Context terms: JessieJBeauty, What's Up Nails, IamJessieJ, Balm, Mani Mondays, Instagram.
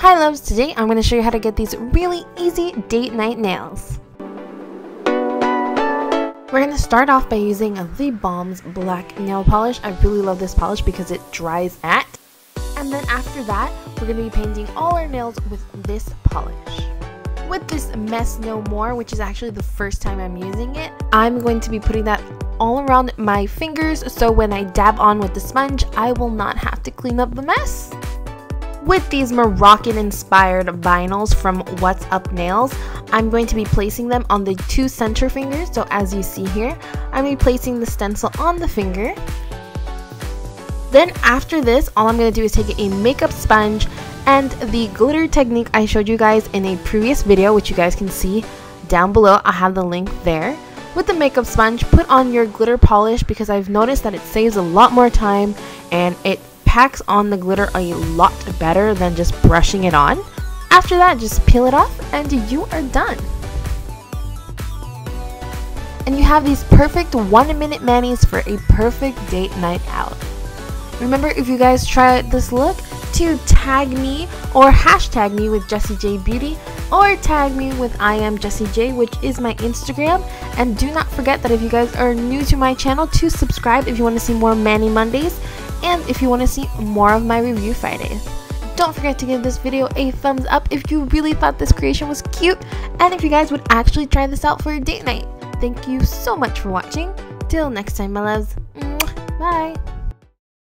Hi loves, today I'm going to show you how to get these really easy date night nails. We're going to start off by using the Balm's black nail polish. I really love this polish because it dries matte. And then after that, we're going to be painting all our nails with this polish. With this Mess No More, which is actually the first time I'm using it, I'm going to be putting that all around my fingers so when I dab on with the sponge, I will not have to clean up the mess. With these Moroccan-inspired vinyls from What's Up Nails, I'm going to be placing them on the two center fingers. So as you see here, I'm going to be placing the stencil on the finger. Then after this, all I'm going to do is take a makeup sponge and the glitter technique I showed you guys in a previous video, which you guys can see down below. I'll have the link there. With the makeup sponge, put on your glitter polish because I've noticed that it saves a lot more time and it packs on the glitter a lot better than just brushing it on. After that, just peel it off and you are done. And you have these perfect 1-minute manis for a perfect date night out. Remember, if you guys try out this look, to tag me or hashtag me with JessieJBeauty or tag me with IamJessieJ, which is my Instagram. And do not forget that if you guys are new to my channel, to subscribe if you want to see more Mani Mondays and if you want to see more of my Review Fridays. Don't forget to give this video a thumbs up if you really thought this creation was cute and if you guys would actually try this out for your date night. Thank you so much for watching. Till next time, my loves. Bye.